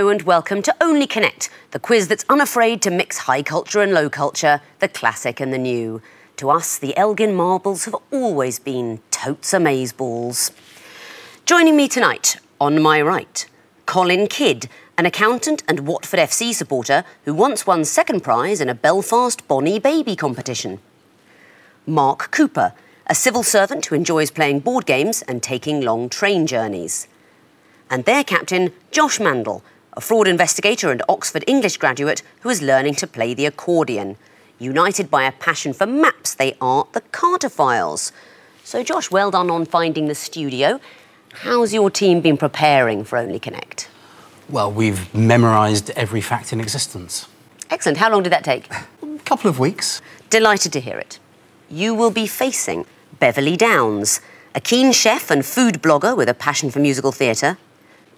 Hello and welcome to Only Connect, the quiz that's unafraid to mix high culture and low culture, the classic and the new. To us, the Elgin marbles have always been totes amazeballs. Joining me tonight, on my right, Colin Kidd, an accountant and Watford FC supporter who once won second prize in a Belfast Bonnie Baby competition. Mark Cooper, a civil servant who enjoys playing board games and taking long train journeys. And their captain, Josh Mandel, a fraud investigator and Oxford English graduate who is learning to play the accordion. United by a passion for maps, they are the Cartophiles. So, Josh, well done on finding the studio. How's your team been preparing for Only Connect? Well, we've memorised every fact in existence. Excellent. How long did that take? A couple of weeks. Delighted to hear it. You will be facing Beverly Downs, a keen chef and food blogger with a passion for musical theatre,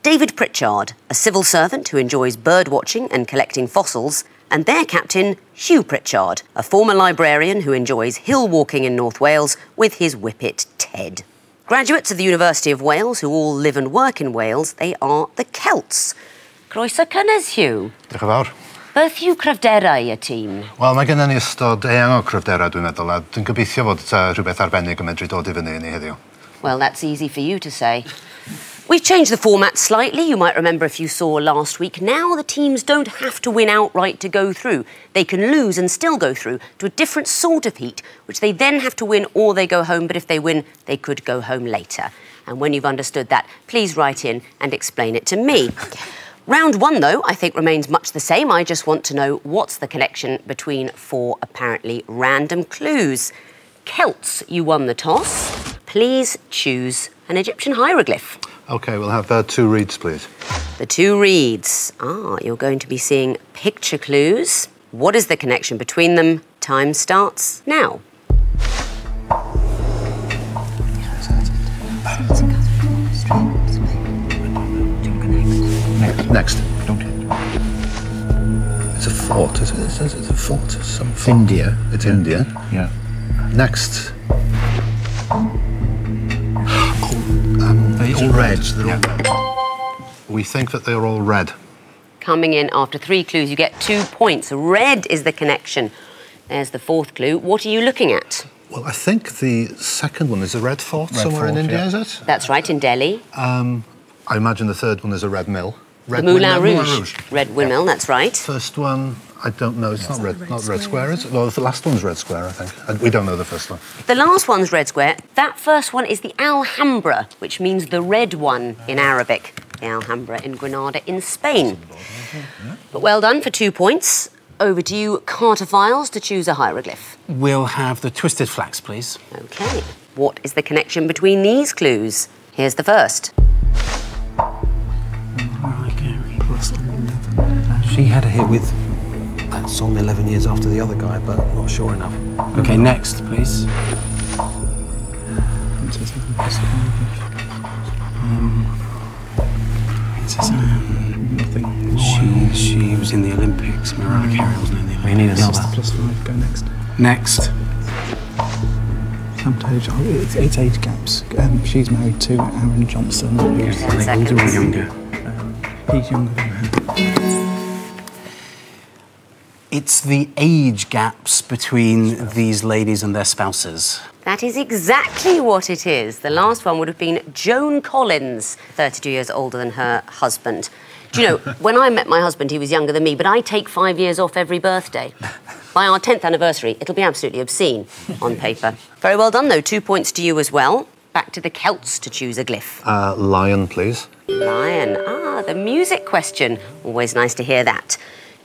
David Pritchard, a civil servant who enjoys birdwatching and collecting fossils, and their captain, Hugh Pritchard, a former librarian who enjoys hill walking in North Wales with his whippet, Ted. Graduates of the University of Wales who all live and work in Wales, they are the Celts. Croeso cynnes, Hugh. Diolch yn fawr. Beth yw cryfderau y tîm? Wel, mae gennym ni ystod eang o cryfderau, dwi'n meddwl, a dwi'n gobeithio fod rhywbeth arbennig yn medru dod i fyny i ni heddiw. Well, that's easy for you to say. We've changed the format slightly. You might remember if you saw last week. Now the teams don't have to win outright to go through. They can lose and still go through to a different sort of heat, which they then have to win or they go home. But if they win, they could go home later. And when you've understood that, please write in and explain it to me. Round one, though, I think remains much the same. I just want to know what's the connection between four apparently random clues. Celts, you won the toss. Please choose an Egyptian hieroglyph. OK, we'll have two reeds, please. The two reeds. Ah, you're going to be seeing picture clues. What is the connection between them? Time starts now. Next. It's a fort, is it? It says it's a fort. Some fort. India. It's India. Yeah. Next. They're all red. We think that they're all red. Coming in after three clues, you get 2 points. Red is the connection. There's the fourth clue. What are you looking at? Well, I think the second one is a red fort somewhere in India, is it? That's right, in Delhi. I imagine the third one is a red mill. The Moulin Rouge. Red windmill, that's right. First one, I don't know. It's not Red Square, is it? Well, the last one's Red Square, I think. We don't know the first one. The last one's Red Square. That first one is the Alhambra, which means the red one in Arabic. The Alhambra in Granada in Spain. But well done for 2 points. Over to you, Cartophiles, to choose a hieroglyph. We'll have the twisted flax, please. OK. What is the connection between these clues? Here's the first. She had a hit with that song 11 years after the other guy, but not sure enough. OK, next, please. Nothing. She was in the Olympics. Mariah Carey wasn't in the Olympics. We need another. +5, go next. Next. It's age gaps. She's married to Aaron Johnson. He's younger. He's younger than her. It's the age gaps between these ladies and their spouses. That is exactly what it is. The last one would have been Joan Collins, 32 years older than her husband. Do you know, when I met my husband, he was younger than me, but I take 5 years off every birthday. By our 10th anniversary, it'll be absolutely obscene on paper. Very well done, though. 2 points to you as well. Back to the Celts to choose a glyph. Lion, please. Lion. Ah, the music question. Always nice to hear that.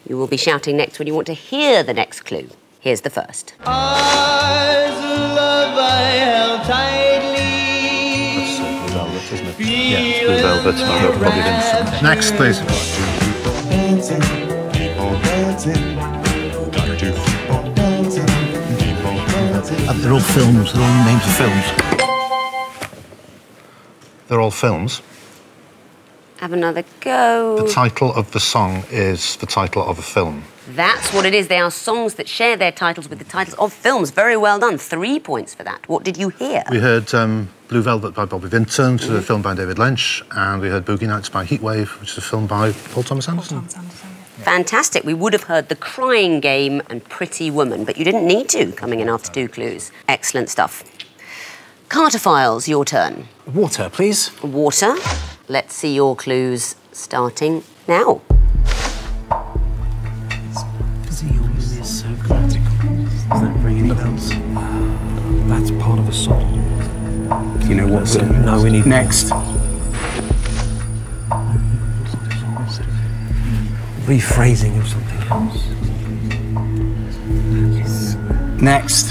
You will be shouting next when you want to hear the next clue. Here's the first. Eyes of love I held tightly. That's so Blue Velvet, isn't it? Yeah, it's Blue Velvet. I've probably been somewhere. Next, please. They're all films. They're all names of films. They're all films. Have another go. The title of the song is the title of a film. That's what it is. They are songs that share their titles with the titles of films. Very well done. 3 points for that. What did you hear? We heard Blue Velvet by Bobby Vinton, which is a film by David Lynch, and we heard Boogie Nights by Heatwave, which is a film by Paul Thomas Anderson. Yeah. Fantastic. We would have heard The Crying Game and Pretty Woman, but you didn't need to, coming in after two clues. Excellent stuff. Cartophiles, your turn. Water, please. Water. Let's see your clues starting now. Is so grammatical. Does that ring any bells? That's part of a song. Do you know what? No, we need next. Rephrasing of something else. Yes. Next.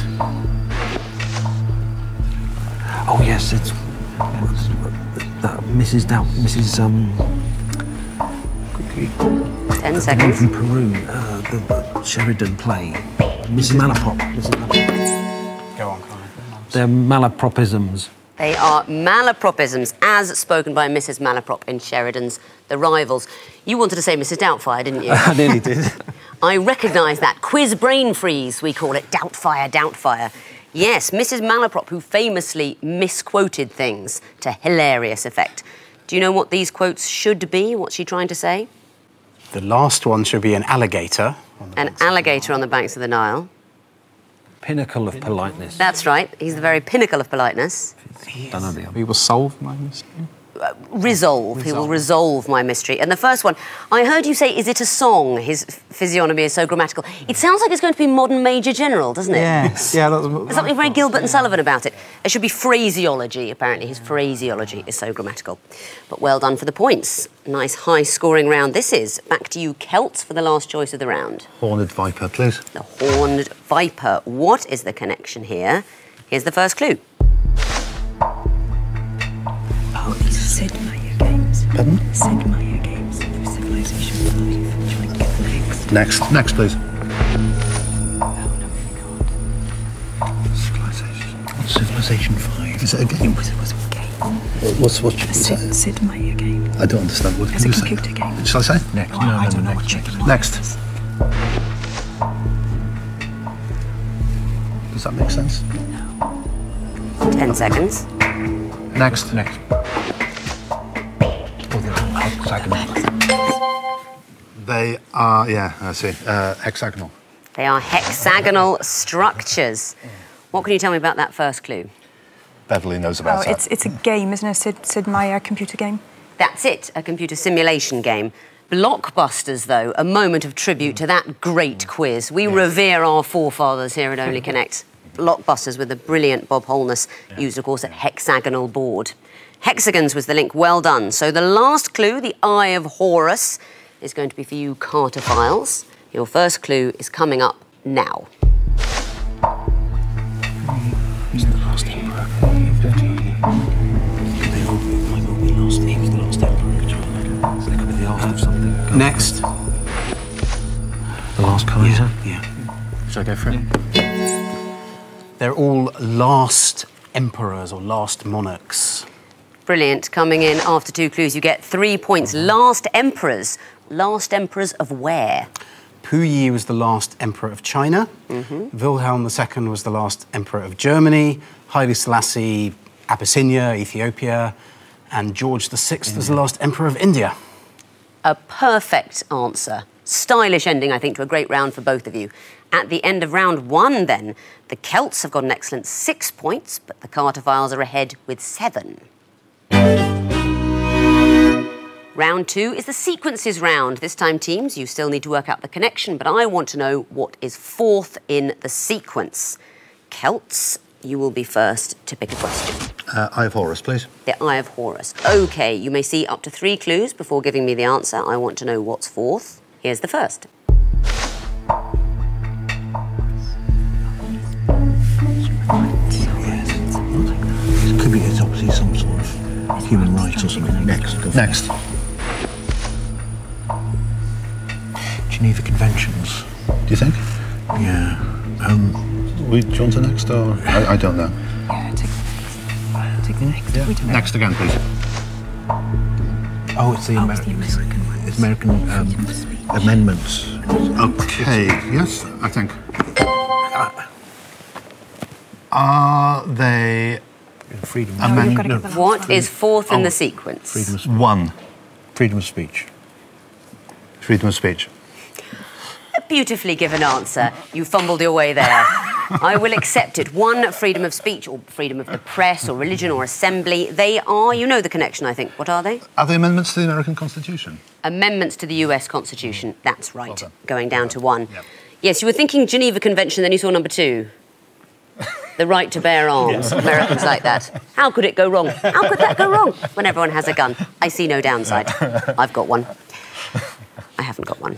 Oh yes, it's Mrs. 10 seconds. From Peru, the Sheridan play. Mrs. Malaprop. Mrs. Malaprop. Go on, Colin. They're malapropisms. They are malapropisms, as spoken by Mrs. Malaprop in Sheridan's The Rivals. You wanted to say Mrs. Doubtfire, didn't you? I nearly did. I recognise that. Quiz brain freeze, we call it. Doubtfire, Doubtfire. Yes, Mrs. Malaprop, who famously misquoted things to hilarious effect. Do you know what these quotes should be? What's she trying to say? The last one should be an alligator. An alligator on the banks of the Nile. Pinnacle of politeness. That's right. He's the very pinnacle of politeness. He will solve my mystery. Resolve. He will resolve my mystery. And the first one, I heard you say, is it a song? His physiognomy is so grammatical. It sounds like it's going to be modern Major General, doesn't it? Yes. Yeah, that's there's something very Gilbert and Sullivan about it. It should be phraseology, apparently. His phraseology is so grammatical. But well done for the points. Nice high-scoring round this is. Back to you, Celts, for the last choice of the round. Horned viper, please. The horned viper. What is the connection here? Here's the first clue. Sid Meier games. Pardon? Sid Meier games for Civilization 5. Try and get next. Next. Next, please. Oh, no, we can't. Civilization. Civilization 5. Is it a game? It was a game. What should we say? Sid Meier game. I don't understand. What can you say? It's a computer game. Shall I say? Next. No, I don't know what chicken was. Next. Does that make sense? No. 10 seconds. Next. Next. Hexagonal. They are, yeah, I see. Hexagonal. They are hexagonal structures. What can you tell me about that first clue? Beverly knows about that. It's a game, isn't it? Sid Meier computer game. That's it, a computer simulation game. Blockbusters, though, a moment of tribute to that great quiz. We revere our forefathers here at Only Connect. Blockbusters with the brilliant Bob Holness, used, of course, at hexagonal board. Hexagons was the link. Well done. So the last clue, the Eye of Horus, is going to be for you, Cartophiles. Your first clue is coming up now. It's the last emperor. Michael be lost. He was the last emperor. So they could be the art of something. Next. The last Kaiser. Yeah. Should I go for it? Yeah. They're all last emperors or last monarchs. Brilliant. Coming in after two clues, you get 3 points. Last emperors. Last emperors of where? Puyi was the last emperor of China. Wilhelm II was the last emperor of Germany. Haile Selassie, Abyssinia, Ethiopia. And George VI was the last emperor of India. A perfect answer. Stylish ending, I think, to a great round for both of you. At the end of round one, then, the Celts have got an excellent 6 points, but the Cartophiles are ahead with 7. Round two is the sequences round. This time, teams, you still need to work out the connection, but I want to know what is fourth in the sequence. Celts, you will be first to pick a question. Eye of Horus, please. The Eye of Horus. OK, you may see up to 3 clues before giving me the answer. I want to know what's fourth. Here's the first. It could be, it's obviously some sort of human rights or something. Next. Next. Geneva Conventions. Do you think? Yeah. Do you want the next or...? I don't know. Yeah, take the next. Yeah. Next again, please. Oh, it's the American amendments. Okay, yes, I think. Are they... Freedom. No, what is fourth in the sequence? Freedom of speech. One. Freedom of speech. Freedom of speech. A beautifully given answer. You fumbled your way there. I will accept it. One, freedom of speech, or freedom of the press, or religion, or assembly. They are, you know the connection, I think. What are they? Are they amendments to the American Constitution? Amendments to the US Constitution. That's right. Okay. Going down to one. Yep. Yes, you were thinking Geneva Convention, then you saw number two. The right to bear arms. Yes. Americans like that. How could it go wrong? How could that go wrong? When everyone has a gun. I see no downside. I've got one. I haven't got one.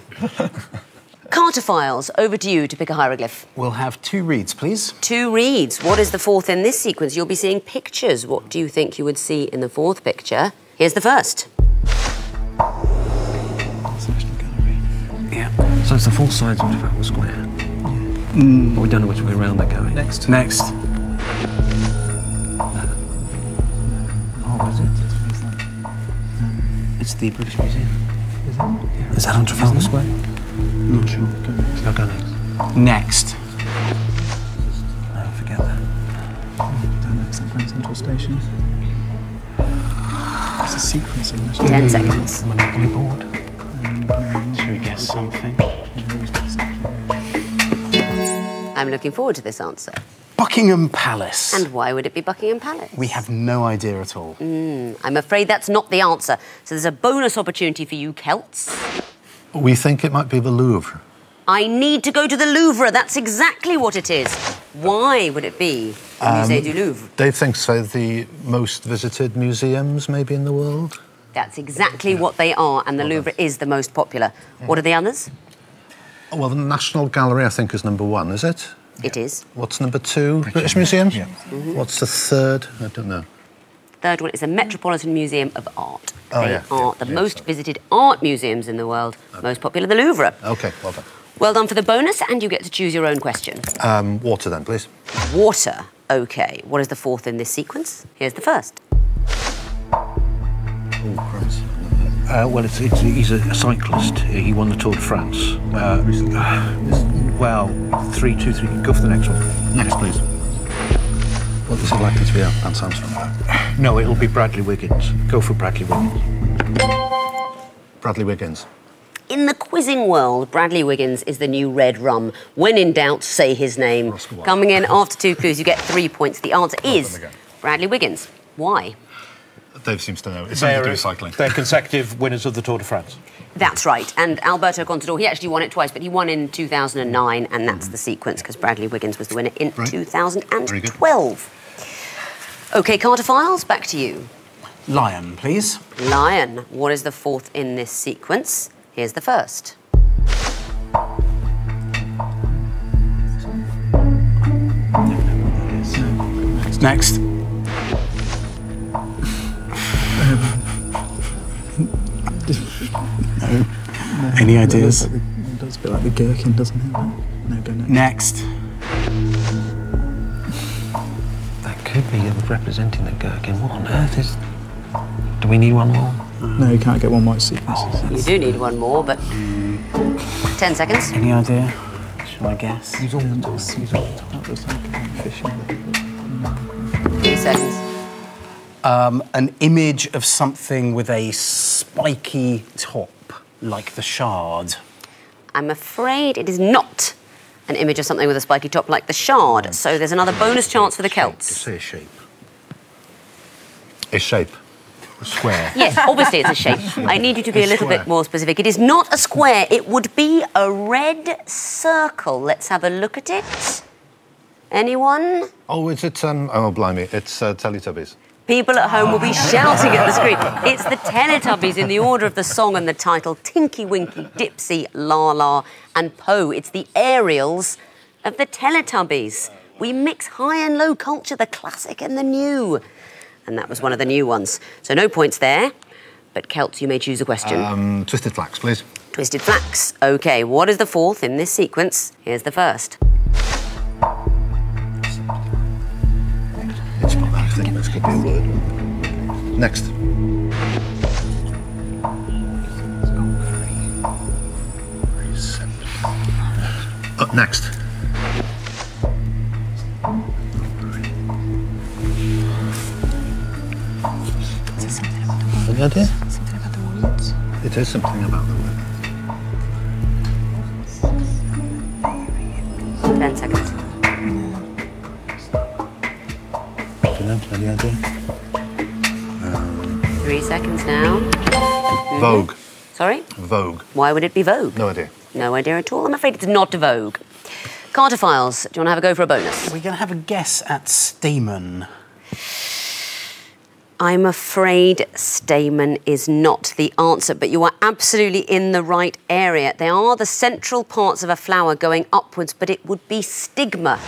Cartophiles, over to you to pick a hieroglyph. We'll have two reeds, please. Two reeds. What is the fourth in this sequence? You'll be seeing pictures. What do you think you would see in the fourth picture? Here's the first. Yeah. So it's the four sides of a square. Yeah. Mm. But we don't know which way around they're going. Next. Next. Oh, is it? It's the British Museum. Is it? Yeah. Is that on Trafalgar Square? I'm not sure. It's not going next. Next. No, forget that. Down at San Francisco Station. It's a sequence in this. 10 seconds. I'm going to be bored. Should we guess something? I'm looking forward to this answer. Buckingham Palace. And why would it be Buckingham Palace? We have no idea at all. I'm afraid that's not the answer. So there's a bonus opportunity for you, Celts. We think it might be the Louvre. I need to go to the Louvre. That's exactly what it is. Why would it be the Musée du Louvre? They think so. The most visited museums maybe in the world. That's exactly what they are, and the Louvre is the most popular. Yeah. What are the others? Well, the National Gallery, I think, is number one, is it? It is. What's number two? British Museum? Yeah. Mm-hmm. What's the third? I don't know. Third one is the Metropolitan Museum of Art. Oh, they are the most visited art museums in the world, most popular, the Louvre. OK, well done. Well done for the bonus, and you get to choose your own question. Water, then, please. Water. OK. What is the fourth in this sequence? Here's the first. Oh, crumbs. Well, he's a cyclist. He won the Tour de France. Well, three. Go for the next one. Next, please. What is it likely to be? That sounds familiar. No, it'll be Bradley Wiggins. Go for Bradley Wiggins. Bradley Wiggins. In the quizzing world, Bradley Wiggins is the new red rum. When in doubt, say his name. Coming in after two clues, you get 3 points. The answer is Bradley Wiggins. Why? Dave seems to know. It's something to do with cycling. They're consecutive winners of the Tour de France. That's right. And Alberto Contador, he actually won it twice, but he won in 2009, and that's the sequence, because Bradley Wiggins was the winner in 2012. OK, Cartophiles, back to you. Lion, please. Lion. What is the fourth in this sequence? Here's the first. Next. No. Any ideas? It does a bit like the gherkin, doesn't it? No, go next. Next. That could be representing the gherkin. What on earth is... Do we need one more? No, you can't get one more sequence. Oh, you do need one more, but... 10 seconds. Any idea? Shall I guess? Use all the tools. That looks like fishing. 3 seconds. An image of something with a spiky top, like the Shard. I'm afraid it is not an image of something with a spiky top like the Shard, so there's another bonus chance for the Celts. Say a shape. A shape. A square. Yes, obviously it's a shape. I need you to be a little bit more specific. It is not a square. It would be a red circle. Let's have a look at it. Anyone? Oh, is it... oh, blimey. It's Teletubbies. People at home will be shouting at the screen. It's the Teletubbies in the order of the song and the title. Tinky Winky, Dipsy, La La and Poe. It's the aerials of the Teletubbies. We mix high and low culture, the classic and the new. And that was one of the new ones. So no points there. But, Celts, you may choose a question. Twisted Flax, please. Twisted Flax. OK, what is the fourth in this sequence? Here's the first. I think this could be a word. Next. Very simple. up next. Any idea? Something about the woods. It is something about the woods. 10 seconds. Do you know? Any idea? 3 seconds now. Vogue. Sorry? Vogue. Why would it be Vogue? No idea. No idea at all. I'm afraid it's not Vogue. Cartophiles, do you want to have a go for a bonus? We're going to have a guess at stamen. I'm afraid stamen is not the answer, but you are absolutely in the right area. They are the central parts of a flower going upwards, but it would be stigma.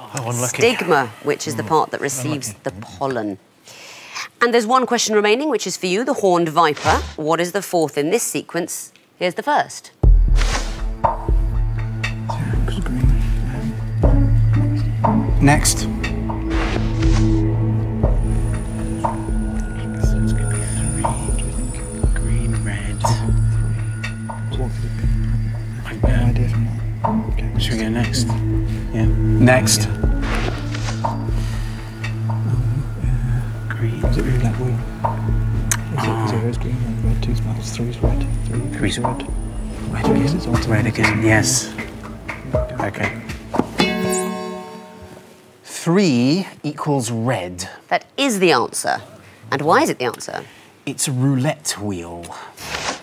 Oh, unlucky. Stigma, which is the part that receives the pollen. And there's one question remaining, which is for you, the horned viper. What is the fourth in this sequence? Here's the first. Next. Green, red. Should we go next? Yeah. Next. Green. Is it really that way? Zero is green, red, two is metals, three is red. Three is red. Red again, yes. Okay. 3 equals red. That is the answer. And why is it the answer? It's a roulette wheel.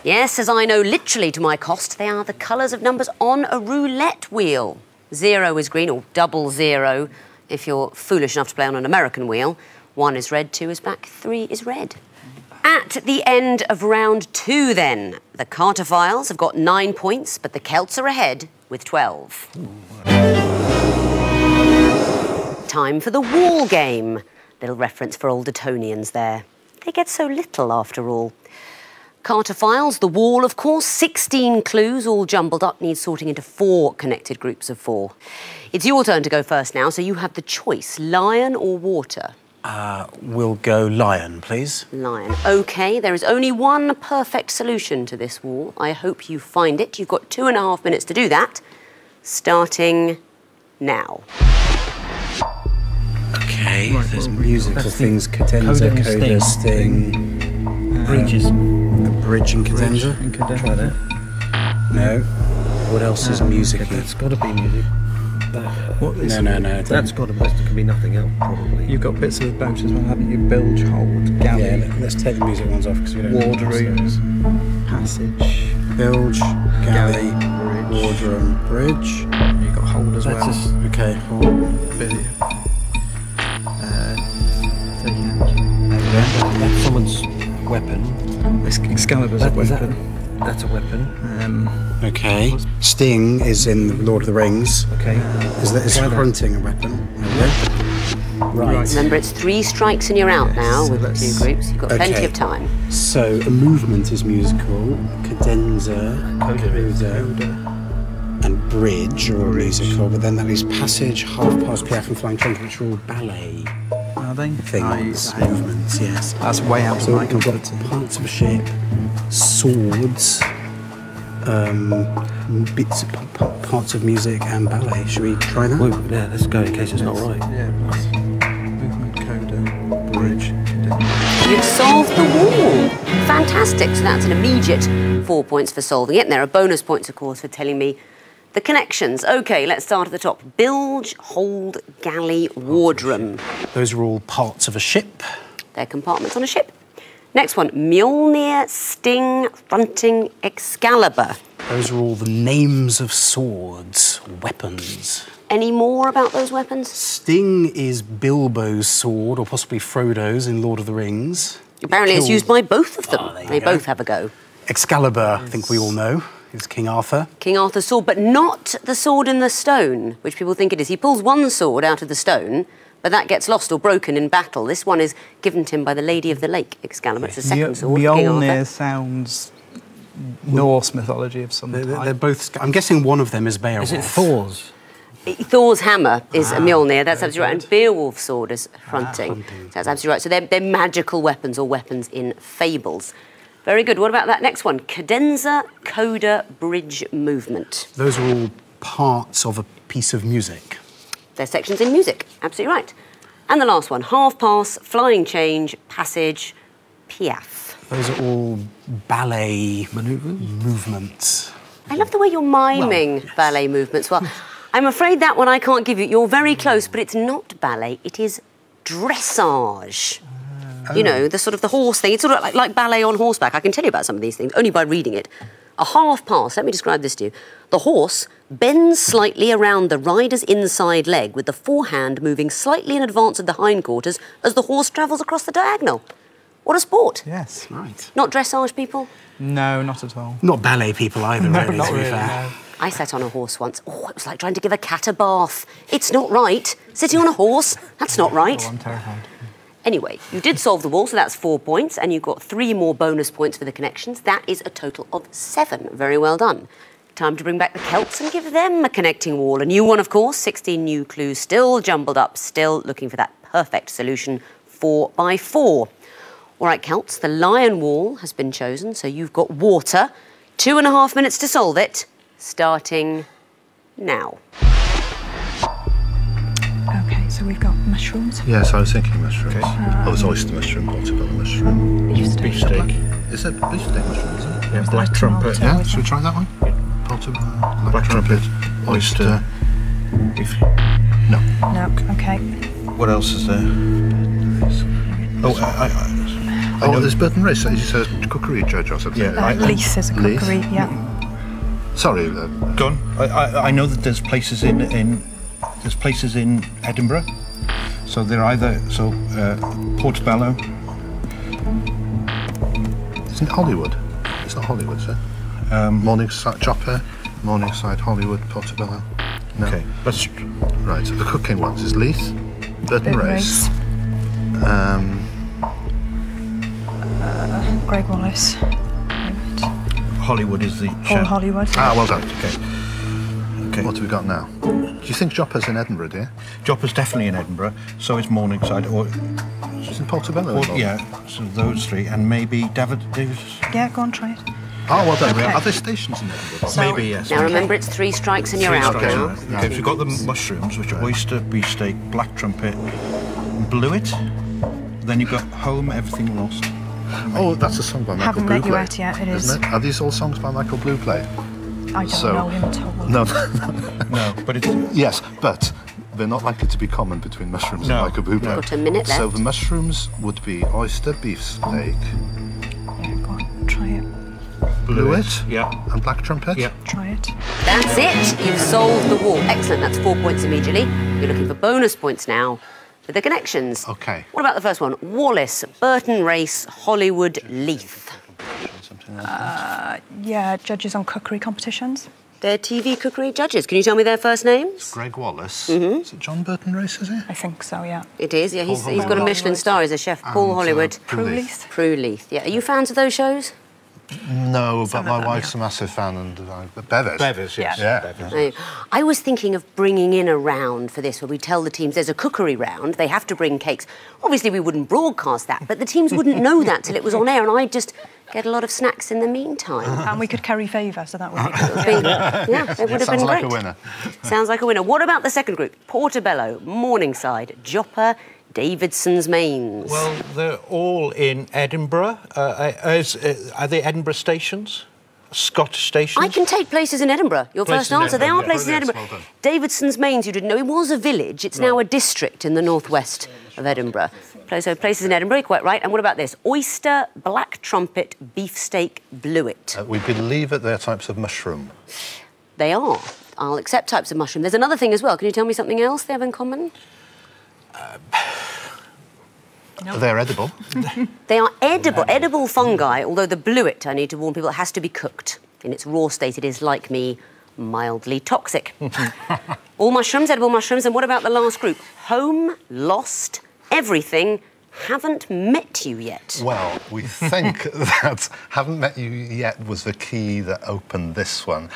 Yes, as I know literally to my cost, they are the colours of numbers on a roulette wheel. 0 is green, or 00 if you're foolish enough to play on an American wheel. 1 is red, 2 is black, 3 is red. At the end of round 2 then, the Cartophiles have got 9 points, but the Celts are ahead with 12. Time for the wall game. Little reference for old Etonians there. They get so little, after all. Cartophiles, the wall, of course. 16 clues, all jumbled up, needs sorting into 4 connected groups of 4. It's your turn to go first now, so you have the choice, lion or water? We'll go lion, please. Lion. OK, there is only one perfect solution to this wall. I hope you find it. You've got 2.5 minutes to do that, starting now. Okay, right, there's music to things, Cadenza, Coda, Sting. Bridges. A bridge in Cadenza? Try that. No. What else is music? That's got to be music. What is no. That's got to be. There could be nothing else, probably. You've got bits of boat as well, haven't you? Bilge, hold, galley. Yeah, let's take the music ones off because we don't know. Wardroom. Passage. Bilge, galley, wardroom, bridge. You've got hold as well. That's just, okay, hold. Busy. That's someone's weapon. Excalibur's a weapon. That's a weapon. Okay. Sting is in Lord of the Rings. Okay. Is Hrunting a weapon? No. Right. Remember, it's 3 strikes and you're out now with the 2 groups. You've got plenty of time. So a movement is musical. Cadenza, Coda. And bridge are all musical, but then that is passage, half-past breath, and flying trumpet, which are all ballet. Are they? Things, movements, yes. That's way out of my competency. So we've got parts of a ship, swords, bits of parts of music and ballet. Should we try that? Well, yeah, let's go in case it's not right. Yeah, movement, Coda, bridge. You've solved the wall. Fantastic. So that's an immediate 4 points for solving it. And there are bonus points, of course, for telling me the connections. OK, let's start at the top. Bilge, hold, galley, wardroom. Those are all parts of a ship. They're compartments on a ship. Next one, Mjolnir, Sting, Hrunting, Excalibur. Those are all the names of swords, weapons. Any more about those weapons? Sting is Bilbo's sword, or possibly Frodo's in Lord of the Rings. Apparently it's used by both of them. Oh, they both have a go. Excalibur, I think we all know. It's King Arthur. King Arthur's sword, but not the sword in the stone, which people think it is. He pulls one sword out of the stone, but that gets lost or broken in battle. This one is given to him by the Lady of the Lake, Excalibur. It's the second sword, King Arthur. Mjolnir sounds Norse mythology of some type. They're both... I'm guessing one of them is Beowulf. Is it Thor's? Thor's hammer is a Mjolnir, that's absolutely right. And Beowulf's sword is Hrunting. That's absolutely right. So they're magical weapons or weapons in fables. Very good. What about that next one? Cadenza, Coda, Bridge, Movement. Those are all parts of a piece of music. They're sections in music, absolutely right. And the last one, half pass, flying change, passage, piaffe. Those are all ballet movements. I love the way you're miming ballet movements. Well, I'm afraid that one I can't give you. You're very close, but it's not ballet, it is dressage. You know, the sort of the horse thing. It's sort of like ballet on horseback. I can tell you about some of these things only by reading it. A half pass, let me describe this to you. The horse bends slightly around the rider's inside leg with the forehand moving slightly in advance of the hindquarters as the horse travels across the diagonal. What a sport. Yes, right. Not dressage people? No, not at all. Not ballet people either, no, really, not to be really, fair. No. I sat on a horse once. Oh, it was like trying to give a cat a bath. It's not right. Sitting on a horse, that's not right. Oh, I'm terrified. Anyway, you did solve the wall, so that's 4 points, and you got 3 more bonus points for the connections. That is a total of 7. Very well done. Time to bring back the Celts and give them a connecting wall. A new one, of course. 16 new clues still jumbled up, still looking for that perfect solution, 4 by 4. All right, Celts, the Lion Wall has been chosen, so you've got water. 2.5 minutes to solve it, starting now. Okay, so we've got mushrooms. Yes, I was thinking mushrooms. Okay. I was oyster mushroom, portobello mushroom. Beefsteak. Is that beefsteak mushroom, is it? Yeah, black trumpet. Yeah, should we try that one? Portobello, black trumpet, oyster. No. No, okay. What else is there? Oh, I know there's bird and rice. It says cookery judge or something. Yeah, Leith is a cookery, yeah. Sorry. Gone. I know that there's places in Edinburgh, so they're either Portobello. It's in Hollywood. It's not Hollywood, sir. Morningside, Joppa, Morningside, Hollywood, Portobello. No. Okay, that's right. So the cooking ones is Leith, Burton Race, Greg Wallace. Hollywood is the chef. All Hollywood. Ah, well done. Okay. Okay. What have we got now? Do you think Joppa's in Edinburgh, dear? Joppa's definitely in Edinburgh, so is Morningside, or... It's in Portobello. Or, yeah, so those 3, and maybe David. Yeah, go on, try it. Oh, well done. Okay. Are there stations in Edinburgh? So, maybe, yes. Now, remember, it's 3 strikes and you're out. Okay, now. Okay, so we've got the mushrooms, which are oyster, beefsteak, black trumpet, Blewett. Then you've got Home, Everything Lost. Oh, that's a song by Michael Bublé. Haven't met you out yet, it is. Isn't it? Are these all songs by Michael Bublé? I don't know him at all. No, no, but it's... Yes, but they're not likely to be common between mushrooms and Michael Bublé. We've got a minute left. So the mushrooms would be oyster, beefsteak... Yeah, go on, try it. Blewett? Yeah. And black trumpet? Yeah. Try it. That's it! You've solved the wall. Excellent, that's 4 points immediately. You're looking for bonus points now for the connections. OK. What about the first one? Wallace, Burton Race, Hollywood, Leith. Yeah, judges on cookery competitions. They're TV cookery judges. Can you tell me their first names? It's Greg Wallace. Mm-hmm. Is it John Burton Race, is it? I think so, yeah. It is, yeah. He's got a Michelin star. He's a chef. And Paul Hollywood. Prue Leith. Yeah. Are you fans of those shows? No, but my wife's a massive fan. And Bevis, yes. Yeah. Bevis. I was thinking of bringing in a round for this where we tell the teams there's a cookery round, they have to bring cakes. Obviously, we wouldn't broadcast that, but the teams wouldn't know that till it was on air, and I'd just get a lot of snacks in the meantime. And we could carry favour, so that would be good. Yeah, it would have been great. Sounds like a winner. Sounds like a winner. What about the second group? Portobello, Morningside, Joppa, Davidson's Mains. Well, they're all in Edinburgh. Are they Edinburgh stations? Scottish stations? I can take places in Edinburgh. Your first answer. They are places in Edinburgh. Well, Davidson's Mains, you didn't know. It was a village. It's now a district in the northwest of Edinburgh. So places in Edinburgh, quite right. And what about this? Oyster, black trumpet, beefsteak, Blewett. We believe that they're types of mushroom. They are. I'll accept types of mushroom. There's another thing as well. Can you tell me something else they have in common? No. They're edible. They are edible fungi, although the Blewett, I need to warn people, it has to be cooked. In its raw state, it is, like me, mildly toxic. All mushrooms, edible mushrooms, and what about the last group? Home, lost, everything, haven't met you yet. Well, we think that haven't met you yet was the key that opened this one.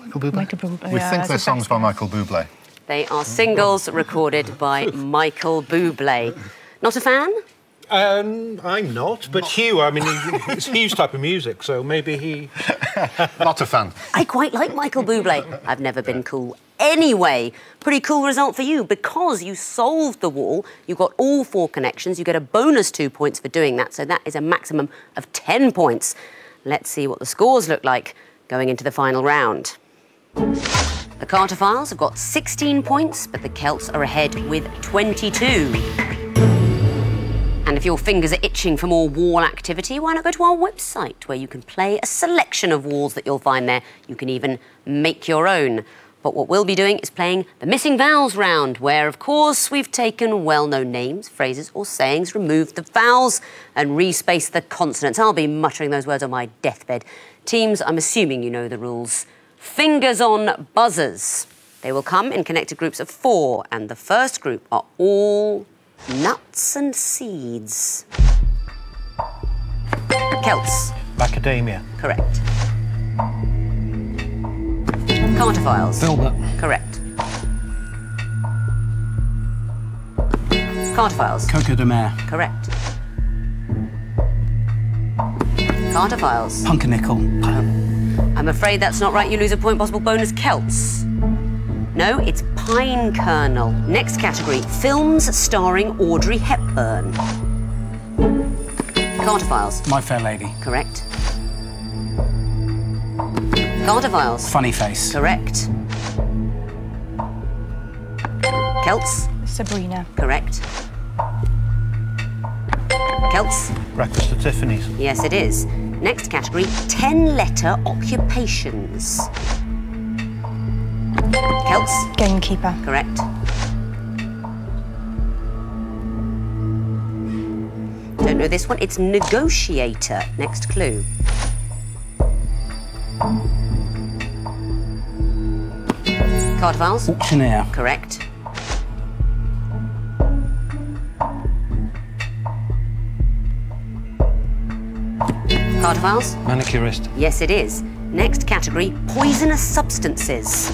Michael Bublé? We think they're songs by Michael Bublé. They are singles recorded by Michael Bublé. Not a fan? I'm not, but Hugh, I mean, it's Hugh's type of music, so maybe he... Not a fan. I quite like Michael Bublé. I've never been cool. Anyway, pretty cool result for you because you solved the wall. You got all four connections. You get a bonus 2 points for doing that, so that is a maximum of 10 points. Let's see what the scores look like going into the final round. The Cartophiles have got 16 points, but the Celts are ahead with 22. And if your fingers are itching for more wall activity, why not go to our website where you can play a selection of walls that you'll find there. You can even make your own. But what we'll be doing is playing the missing vowels round, where, of course, we've taken well-known names, phrases or sayings, removed the vowels and respaced the consonants. I'll be muttering those words on my deathbed. Teams, I'm assuming you know the rules. Fingers on buzzers. They will come in connected groups of four, and the first group are all nuts and seeds. Celts. Macadamia. Correct. Cartophiles. Velvet. Correct. Cartophiles. Coco de Mer. Correct. Cartophiles. Pumpernickel. I'm afraid that's not right. You lose a point. Possible bonus. Celts. No, it's pine kernel. Next category. Films starring Audrey Hepburn. Cartophiles. My Fair Lady. Correct. Cartophiles. Funny Face. Correct. Celts. Sabrina. Correct. Celts. Breakfast at Tiffany's. Yes, it is. Next category, 10-letter occupations. Celts. Gamekeeper. Correct. Don't know this one. It's negotiator. Next clue. Cartophiles. Auctioneer. Correct. Cartophiles. Manicurist. Yes, it is. Next category, poisonous substances.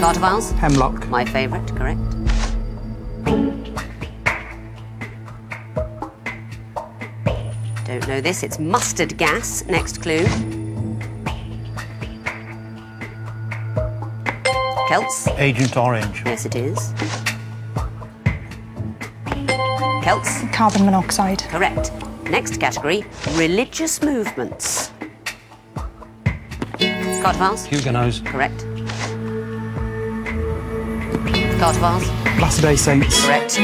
Cartophiles. Hemlock. My favourite, correct. Don't know this, it's mustard gas. Next clue. Celts. Agent Orange. Yes, it is. Celts. Carbon monoxide. Correct. Next category, religious movements. Cartophiles. Huguenots. Correct. Cartophiles. Latter-day Saints. Correct.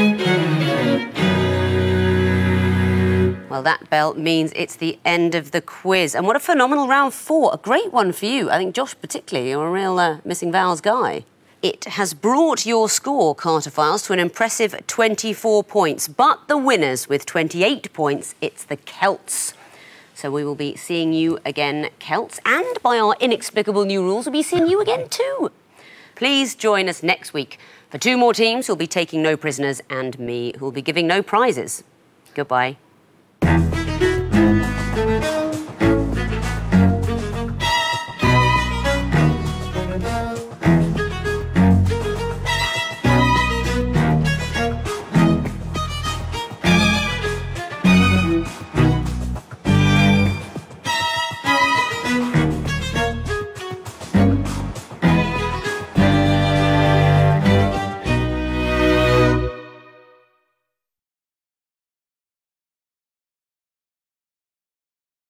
Well, that bell means it's the end of the quiz. And what a phenomenal round four. A great one for you. I think, Josh, particularly, you're a real missing vowels guy. It has brought your score, Cartophiles, to an impressive 24 points. But the winners with 28 points, it's the Celts. So we will be seeing you again, Celts. And by our inexplicable new rules, we'll be seeing you again too. Please join us next week for two more teams who'll be taking no prisoners and me, who'll be giving no prizes. Goodbye.